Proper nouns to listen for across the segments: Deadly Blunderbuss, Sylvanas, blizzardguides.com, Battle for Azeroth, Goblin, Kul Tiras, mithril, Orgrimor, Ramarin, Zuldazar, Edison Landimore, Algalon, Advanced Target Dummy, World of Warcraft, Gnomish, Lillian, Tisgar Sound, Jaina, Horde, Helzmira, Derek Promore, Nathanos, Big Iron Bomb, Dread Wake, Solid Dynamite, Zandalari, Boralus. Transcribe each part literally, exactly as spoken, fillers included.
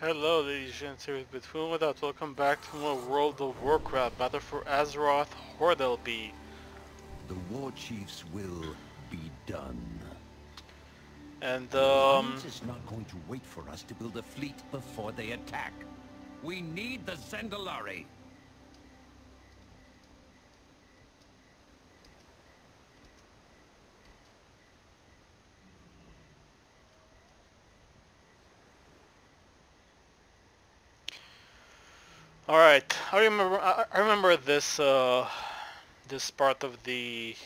Hello ladies and gentlemen, between without welcome back to more World of Warcraft, Battle for Azeroth, Horde L B. The war chiefs will be done. And um the is not going to wait for us to build a fleet before they attack. We need the Zandalari. All right, I remember. I remember this uh, this part of the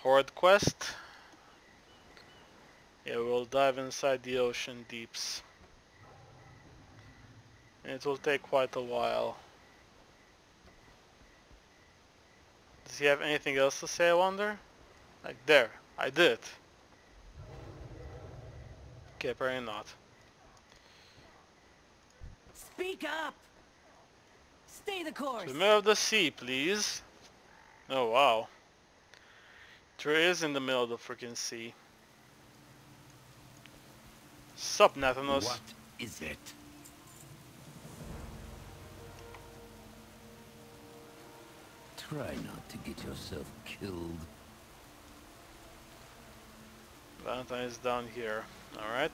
Horde quest. Yeah, we'll dive inside the ocean deeps, and it will take quite a while. Does he have anything else to say? I wonder. Like there, I did it. Okay, apparently not. Speak up. Stay the course. To the middle of the sea, please. Oh wow. There is in the middle of the freaking sea. Sup, Nathanos. What is it? Try not to get yourself killed. Valentine is down here. All right.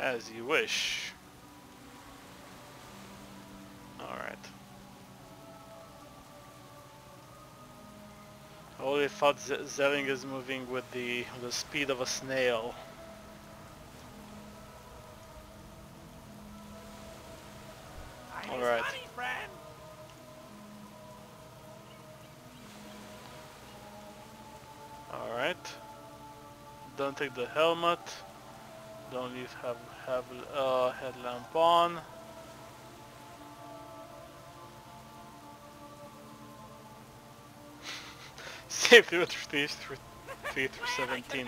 As you wish. Alright. I only thought Zelling is moving with the the speed of a snail. Alright. Alright. Don't take the helmet. Don't leave have have uh, headlamp on. Safety with three through seventeen.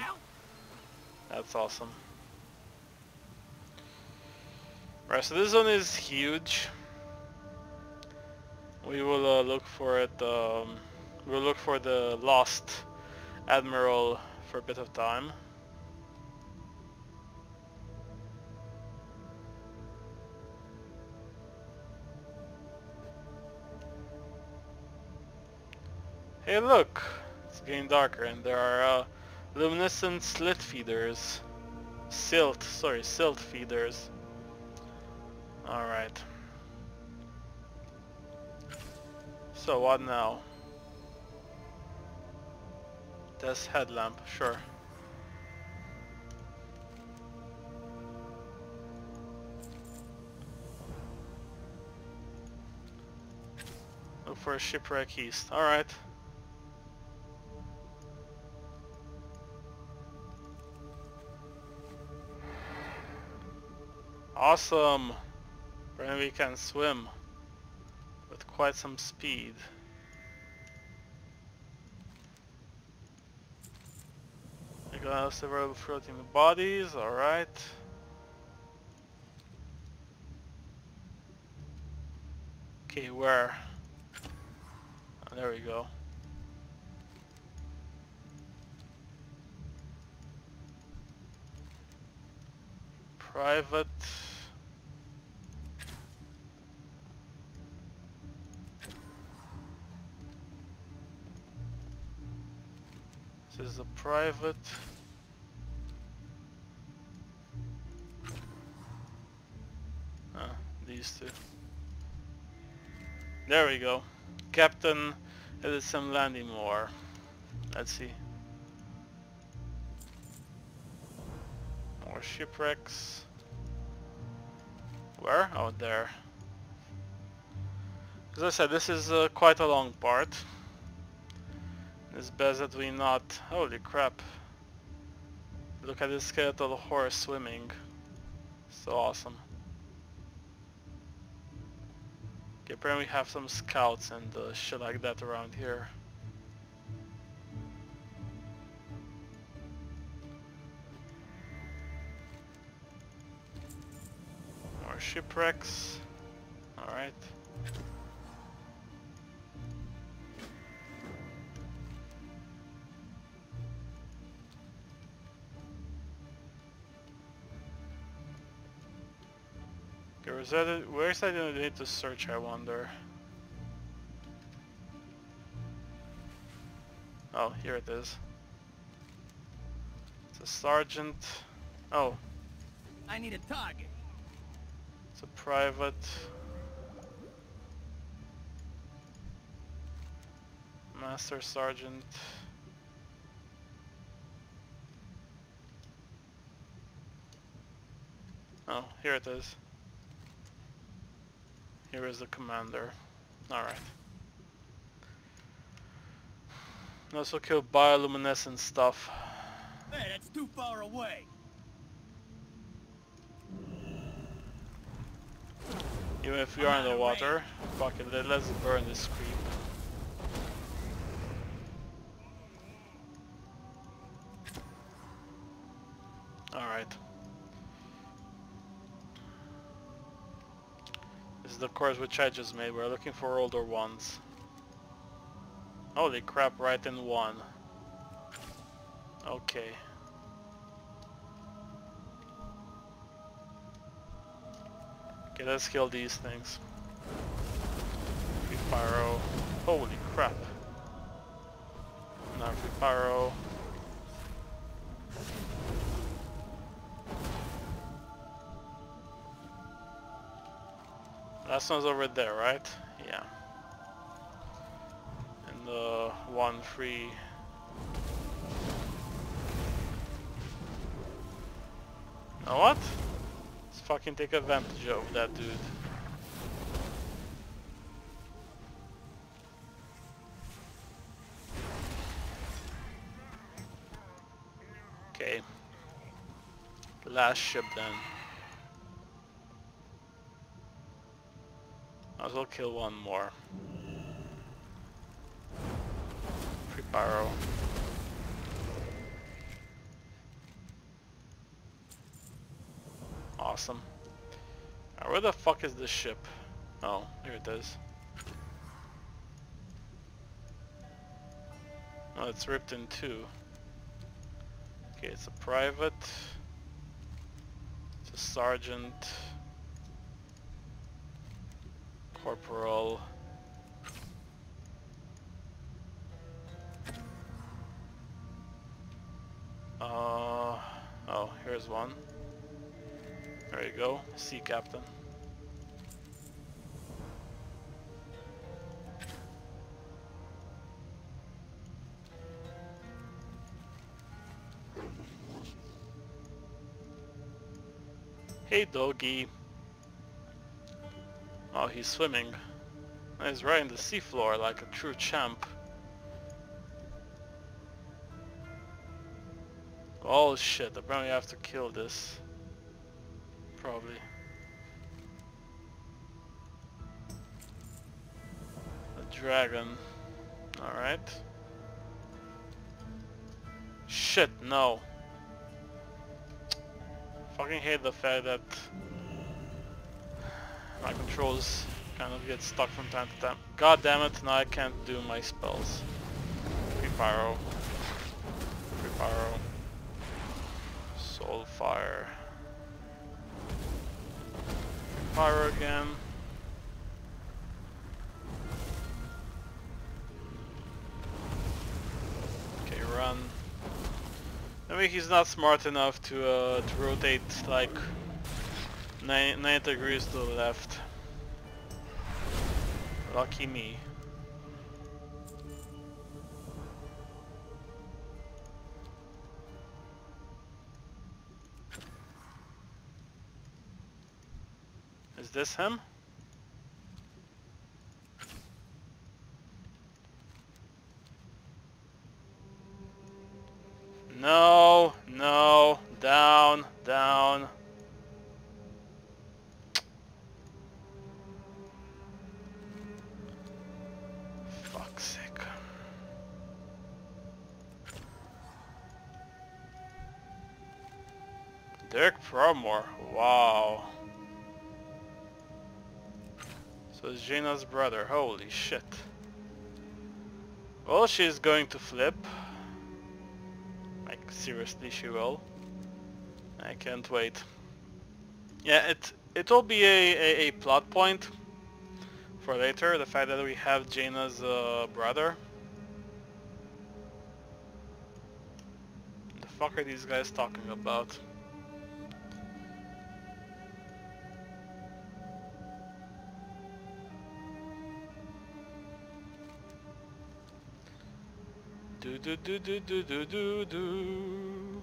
That's awesome. Right, so this one is huge. We will uh, look for it. Um, we'll look for the lost admiral for a bit of time. Hey look, it's getting darker and there are uh, luminescent slit feeders. Silt, sorry, silt feeders. Alright. So what now? Test headlamp, sure. Look for a shipwreck east, alright. Awesome! Then we can swim with quite some speed. We got several floating bodies, alright. Okay, where? Oh, there we go. Private. This is a private. Ah, these two. There we go. Captain Edison Landimore. Let's see. More shipwrecks. Where? Oh, there. As I said, this is uh, quite a long part. It's best that we not... Holy crap. Look at this skeletal horse swimming. So awesome. Okay, apparently we have some scouts and uh, shit like that around here. More shipwrecks. Alright. There was that. Where is that? I need to search. I wonder. Oh, here it is. It's a sergeant. Oh. I need a target. It's a private. Master Sergeant. Oh, here it is. Here is the commander. Alright. Also kill bioluminescent stuff. Hey, that's too far away. Even if we are in the water, fuck it, let's burn this creep. The course which I just made. We're looking for older ones. Holy crap, right in one. Okay. Okay, let's kill these things. Free pyro. Holy crap. Not free pyro. Last one's over there, right? Yeah. And the one free. You know what? Let's fucking take advantage of that dude. Okay. Last ship then. Might as well kill one more. Free pyro. Awesome. Right, where the fuck is this ship? Oh, here it is. Oh, it's ripped in two. Okay, it's a private. It's a sergeant. Corporal. Uh, oh, here's one. There you go, sea captain. Hey, doggy. Oh, he's swimming. He's right in the seafloor like a true champ. Oh shit, apparently I have to kill this. Probably. A dragon. Alright. Shit, no. Fucking hate the fact that my controls kind of get stuck from time to time. God damn it, now I can't do my spells. Free pyro. Free pyro. Soul fire. Free pyro again. Okay, run. I mean, he's not smart enough to, uh, to rotate like ninety degrees to the left. Lucky me. Is this him? No, no, down, down. Derek Promore, wow. So it's Jaina's brother, holy shit. Well, she's going to flip. Like, seriously, she will. I can't wait. Yeah, it it'll be a, a, a plot point for later, the fact that we have Jaina's uh, brother. The fuck are these guys talking about? Do do do do do do do do.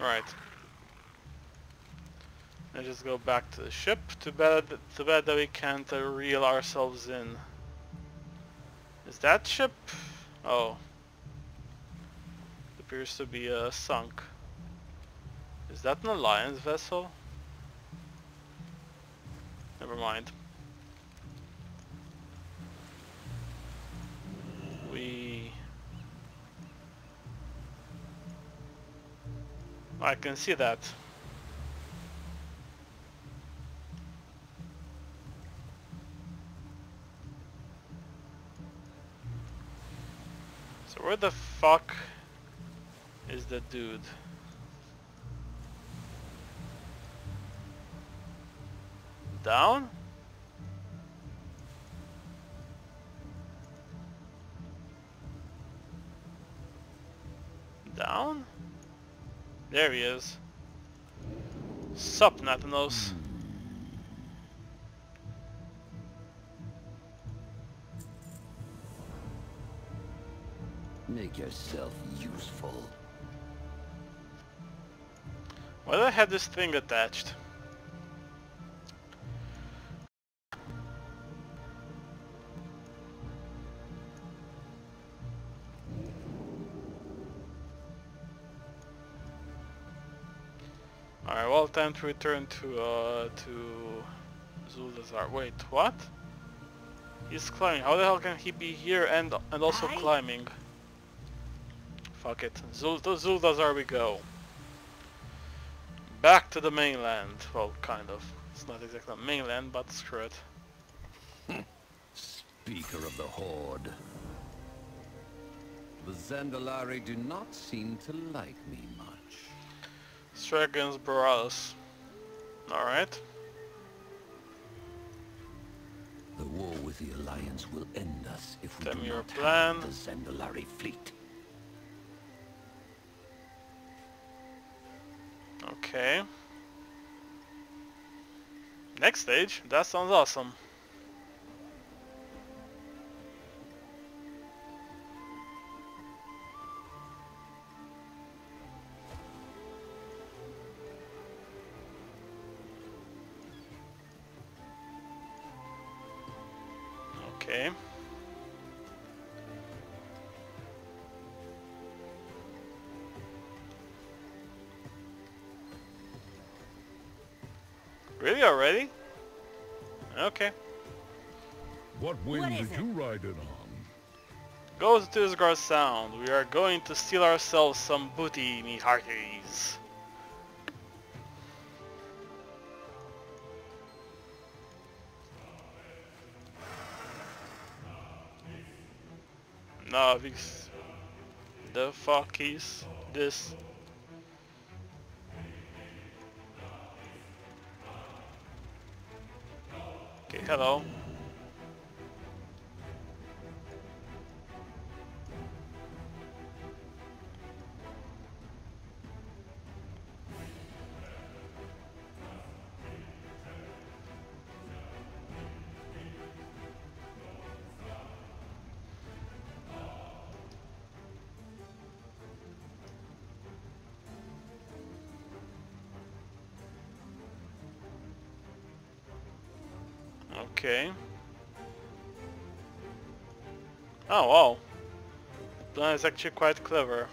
All right. Let's just go back to the ship. Too bad, too bad that we can't uh, reel ourselves in. Is that ship? Oh, it appears to be uh, sunk. Is that an Alliance vessel? Never mind. I can see that. So where the fuck is the dude? Down? Down? There he is. Sup, Nathanos. Make yourself useful. Why did I have this thing attached? Time to return to uh, to Zuldazar. Wait, what? He's climbing. How the hell can he be here and and also Hi. climbing? Fuck it. Zul to Zuldazar we go. Back to the mainland. Well, kind of. It's not exactly mainland, but screw it. Speaker of the Horde. The Zandalari do not seem to like me much. Strike against Boralus. Alright. The war with the Alliance will end us if we Tell do me your not plan. have the Zandalari fleet. Okay. Next stage? That sounds awesome. Okay. Really already? Okay. What wind did you ride it on? Go to Tisgar Sound. We are going to steal ourselves some booty, me hearties. Navis. The fuck is this? Okay, hello. Okay. Oh wow. The plan is actually quite clever.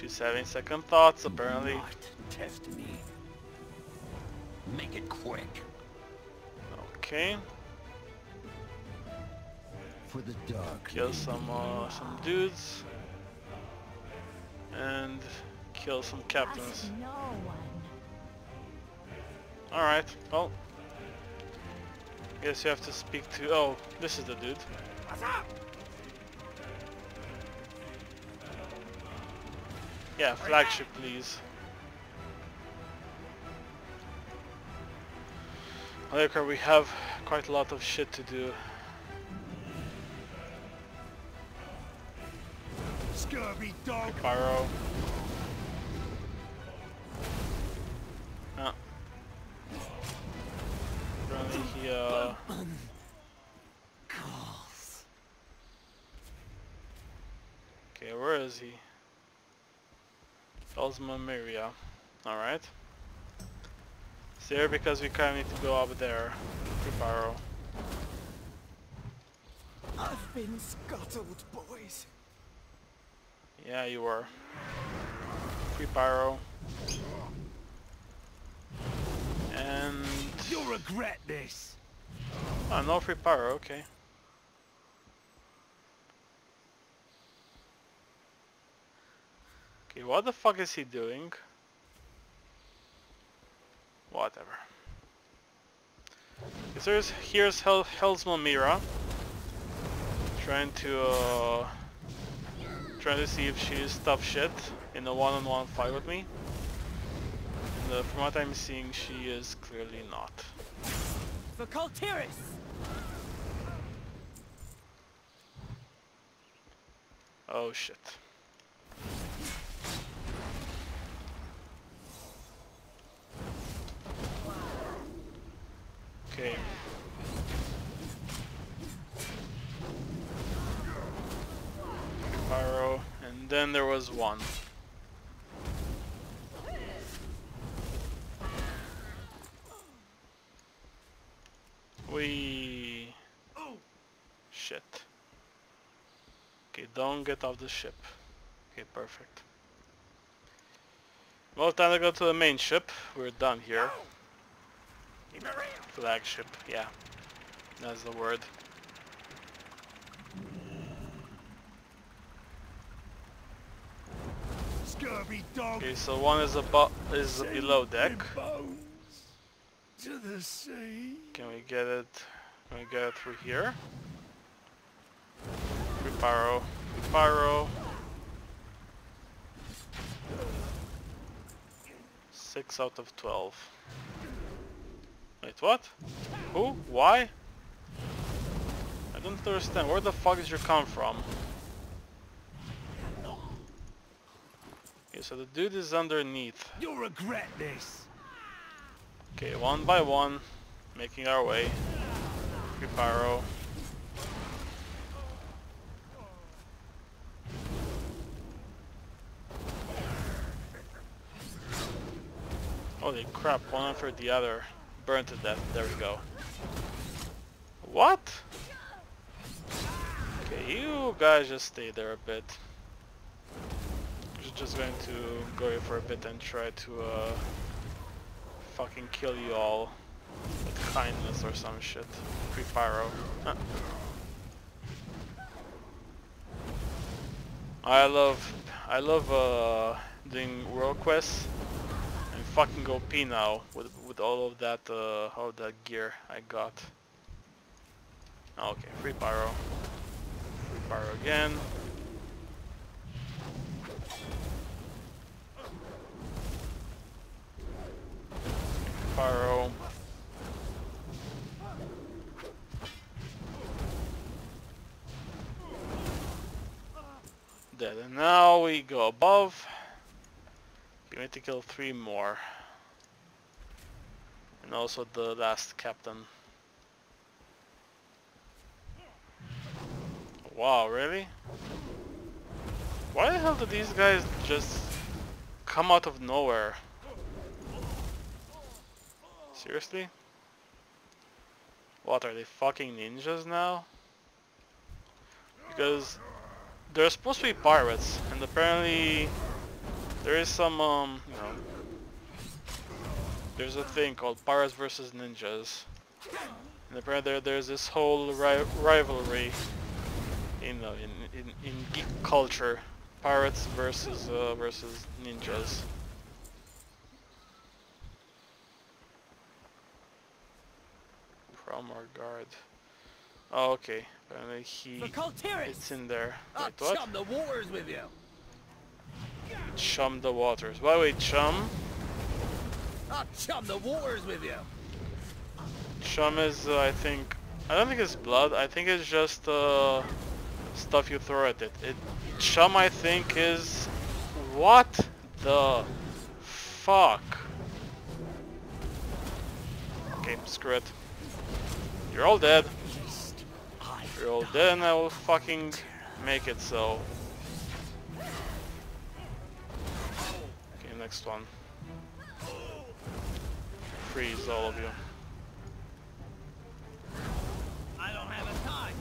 She's having second thoughts apparently. Do not test me. Make it quick. Okay. For the dark, kill some uh, some dudes and kill some captains. Alright, well, guess you have to speak to... Oh, this is the dude. What's up? Yeah, flagship please. Laker, we have quite a lot of shit to do. Scurvy dog! Pyro. Ah. Apparently he uh... Okay, where is he? Helzmira. Alright. It's there because we kinda need to go up there to Borrow. I've been scuttled, boys. Yeah, you were. Free Pyro. And you'll regret this. Oh, no free Pyro, okay. Okay, what the fuck is he doing? Whatever. Okay, so here's, here's Hel Helzmira. Trying to uh trying to see if she's tough shit in a one-on-one fight with me. And, uh, from what I'm seeing, she is clearly not. For Kul Tiras. Oh shit. Okay. Pyro, and then there was one. We shit. Okay, don't get off the ship. Okay, perfect. Well, time to go to the main ship. We're done here. Flagship, yeah, that's the word. Scurvy dog. Okay, so one is above, is below deck. To the sea. Can we get it? Can we get it through here? Free Pyro, free Pyro. Six out of twelve. Wait, what? Who? Why? I don't understand. Where the fuck did you come from? Okay, so the dude is underneath. You'll regret this. Okay, one by one, making our way. Free Pyro. Holy crap! One after the other. Burn to death, there we go. What? Okay, you guys just stay there a bit. I'm just going to go here for a bit and try to uh, fucking kill you all with kindness or some shit. Free Pyro. Huh. I love, I love uh, doing world quests. Fucking O P now with with all of that uh, all that gear I got. Okay, free Pyro, free Pyro again. Free Pyro. Dead. And now we go above. We need to kill three more, and also the last captain. Wow, really? Why the hell do these guys just come out of nowhere? Seriously? What, are they fucking ninjas now? Because they're supposed to be pirates, and apparently there is some, um, you know, there's a thing called Pirates versus Ninjas, and apparently there, there's this whole ri rivalry, you know, in, in in geek culture, pirates versus uh, versus ninjas. from our guard. Oh, okay. Apparently he it's in there. Wait, what? Chum the waters with you. Chum the waters. Why wait, chum? I'll chum the waters with you. Chum is, uh, I think, I don't think it's blood. I think it's just uh, stuff you throw at it. It chum, I think, is what the fuck? Okay, screw it. You're all dead. You're all dead, and I will fucking make it so. Okay, next one. Freeze all of you. I don't have a time.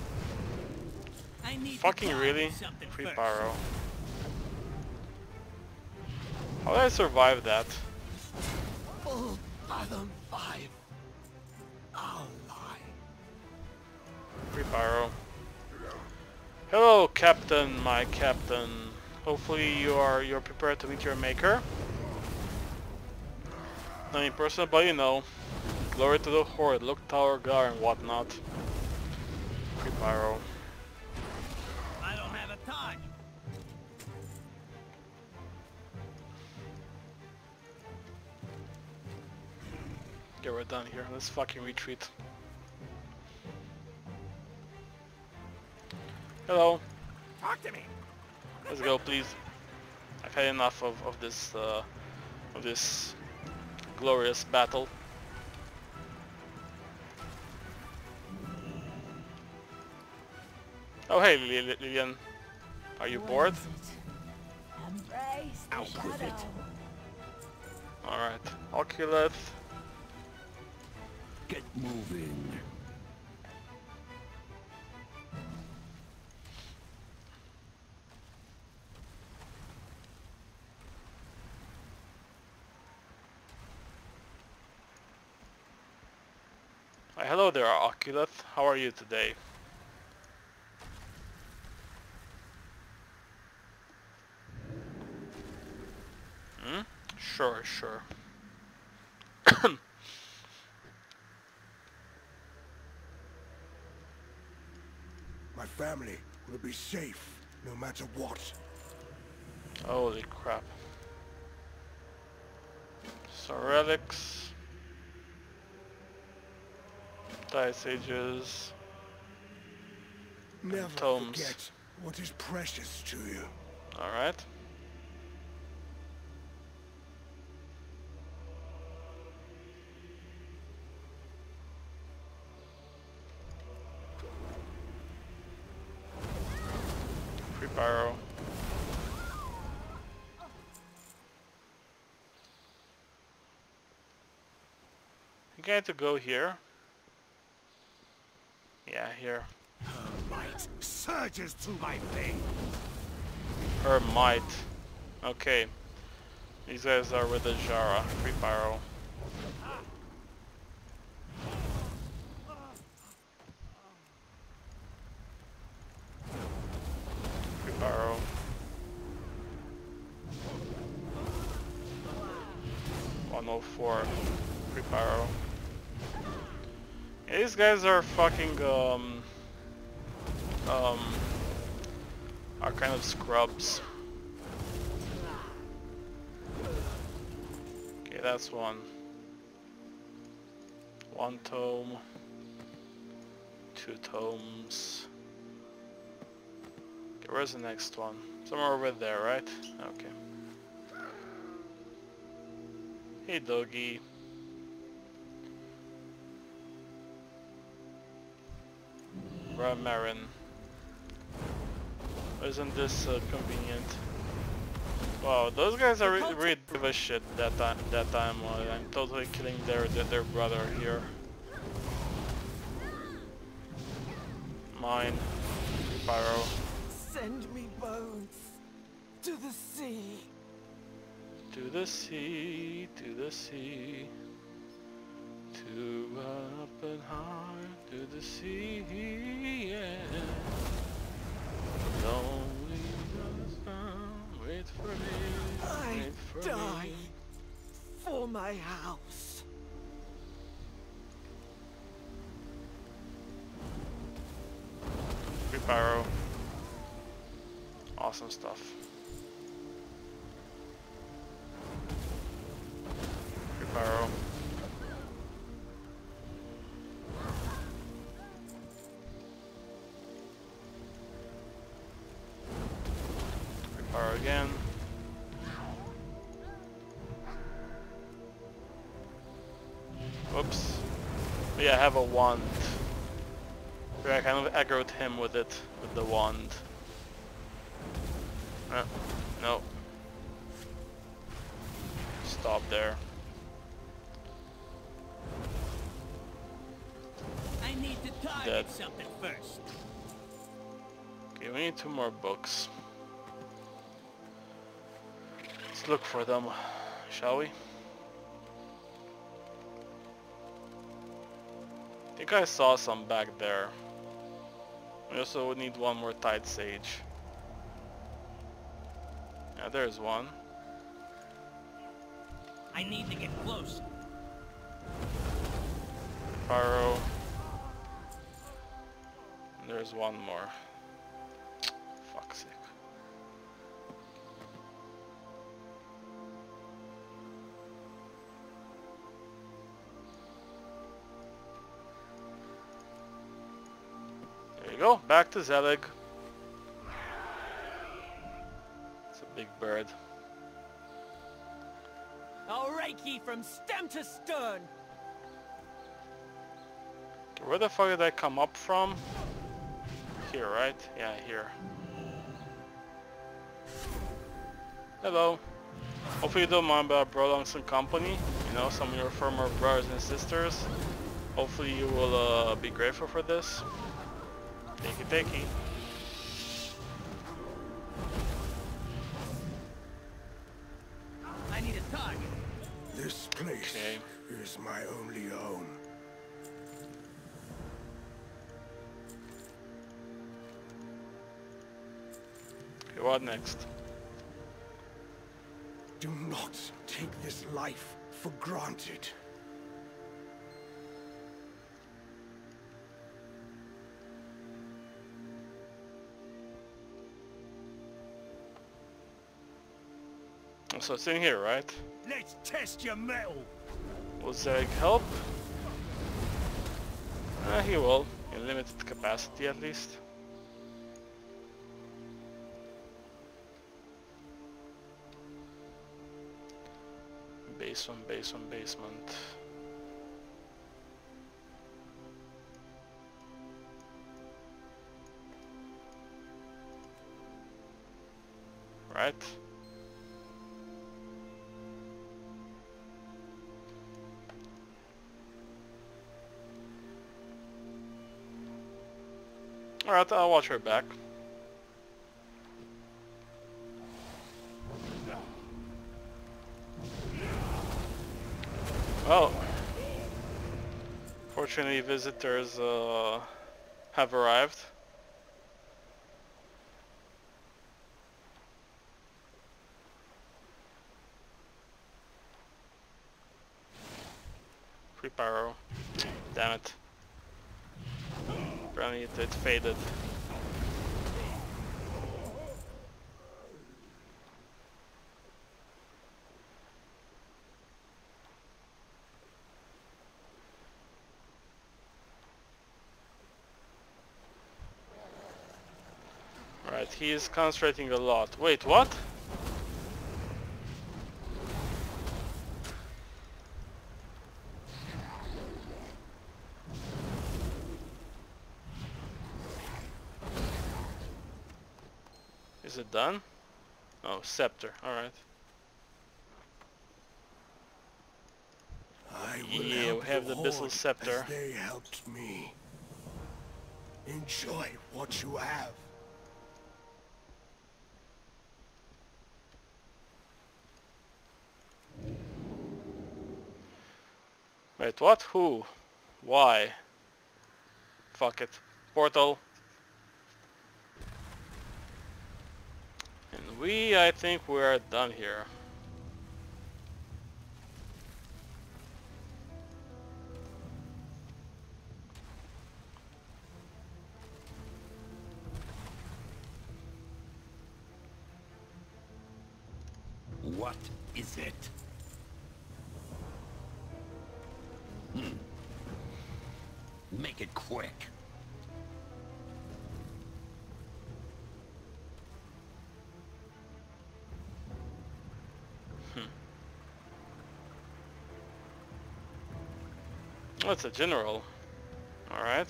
I need fucking really? Free pyro. How did I survive that? Full bottom five. I'll lie. Free pyro. Hello, Captain, my Captain. Hopefully you are you're prepared to meet your maker. Not in person, but you know. Glory to the Horde, look Tower Gar and whatnot. Free pyro. I don't have a time. Okay, we're done here. Let's fucking retreat. Hello. Talk to me. Let's go, please. I've had enough of, of this uh, of this glorious battle. Oh hey, Lillian, are you bored? Out with it. All right, Oculus. Get moving. Hi, hello there, Oculus. How are you today? Hmm? Sure, sure. My family will be safe no matter what. Holy crap. So relics. Dice ages. Never tomes. Forget what is precious to you. Alright. Pyro. You got to go here. Yeah, here. Her might surges through my veins. Her might. Okay. These guys are with the Jara. Free pyro. one oh four. Free pyro. Yeah, these guys are fucking um um are kind of scrubs. Okay, that's one. One tome. Two tomes. Okay, where's the next one? Somewhere over there, right? Okay. Hey doggy. Ramarin. Isn't this uh, convenient? Wow, those guys are re really give a shit that time. That time, uh, I'm totally killing their their brother here. Mine, pyro. Send me bones to the sea. To the sea, to the sea, to an open heart, to the sea, yeah. Don't leave us now, wait for me, wait for me. I die for my house. Pyro. Awesome stuff. Good Pyro. Good Pyro again. Oops. But yeah, I have a wand. I kind of aggroed him with it, with the wand. Uh, no. Stop there. I need to target Dead. something first. Okay, we need two more books. Let's look for them, shall we? I think I saw some back there. We also would need one more Tide Sage. Yeah, there's one. I need to get close. Pyro. And there's one more. Fuck's sake. There you go, back to Zelig. Big bird. I'll reiki from stem to stern. Where the fuck did I come up from? Here, right? Yeah, here. Hello. Hopefully you don't mind, but I brought along some company. You know, some of your former brothers and sisters. Hopefully you will uh, be grateful for this. Takey, takey. This place okay. is my only home. Okay, what next? Do not take this life for granted. So it's in here, right? Let's test your metal. Will Zerg help? Ah, he will. In limited capacity, at least. Basement, basement, basement. Right. Alright, I'll watch her back. Oh. Fortunately, visitors uh, have arrived. Free Pyro. Damn it. Apparently it, it faded. Right, he is concentrating a lot. Wait, what? Is it done? Oh, scepter. All right. I will yeah, help we have the abyssal scepter. As they helped me. Enjoy what you have. Wait, what? Who? Why? Fuck it. Portal. We, I think we are done here. What is it? Hmm. Make it quick. Hmm. That's a general. All right.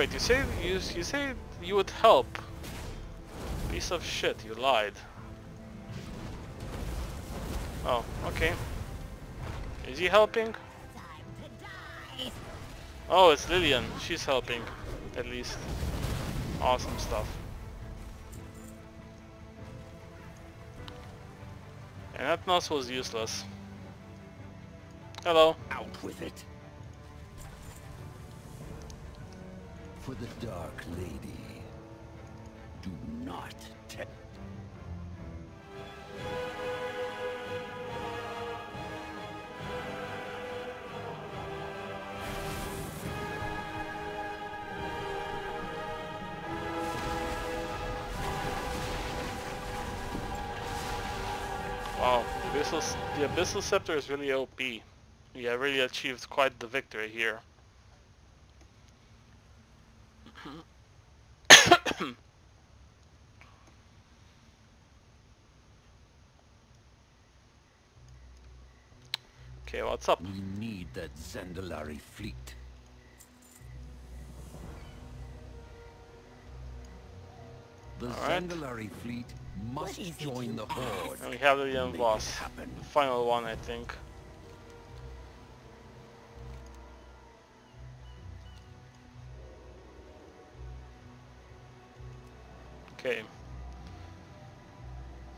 Wait, you say you you say you would help. Piece of shit, you lied. Oh, okay. Is he helping? Oh, it's Lillian. She's helping, at least. Awesome stuff. And that Nathanos was useless. Hello. Out with it. For the Dark Lady, do not tempt. Wow, the Abyssal, the Abyssal Scepter is really O P. Yeah, really achieved quite the victory here. Okay, what's up? We need that Zandalari fleet. The right. Zandalari fleet must join the horde. And we have the young boss. The final one, I think. Okay.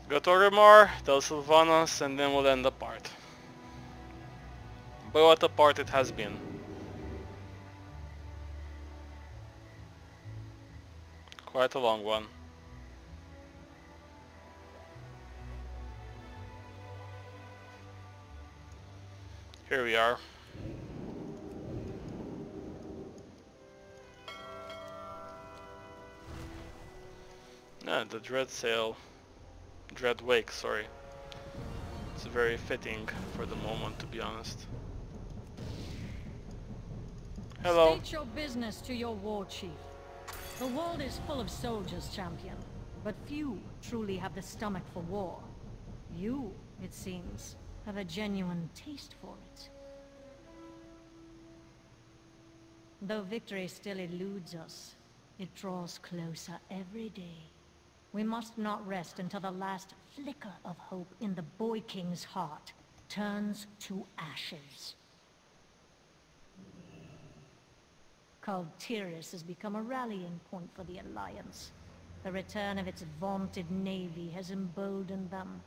Go to Orgrimor, tell Sylvanas, and then we'll end the part. But what a part it has been. Quite a long one. Here we are. Ah, the Dread Sail. Dread Wake, sorry. It's very fitting for the moment, to be honest. Hello. State your business to your war chief. The world is full of soldiers, champion, but few truly have the stomach for war. You, it seems, have a genuine taste for it. Though victory still eludes us, it draws closer every day. We must not rest until the last flicker of hope in the boy king's heart turns to ashes. Kul Tiras has become a rallying point for the Alliance. The return of its vaunted navy has emboldened them.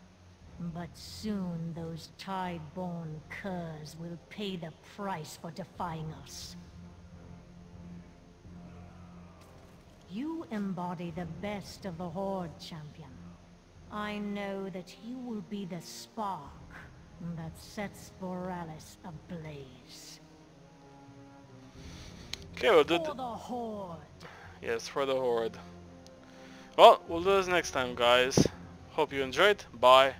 But soon those tide-born curs will pay the price for defying us. You embody the best of the Horde, champion. I know that you will be the spark that sets Boralus ablaze. Okay, we'll do for the Horde. Yes, for the Horde. Well, we'll do this next time, guys. Hope you enjoyed. Bye.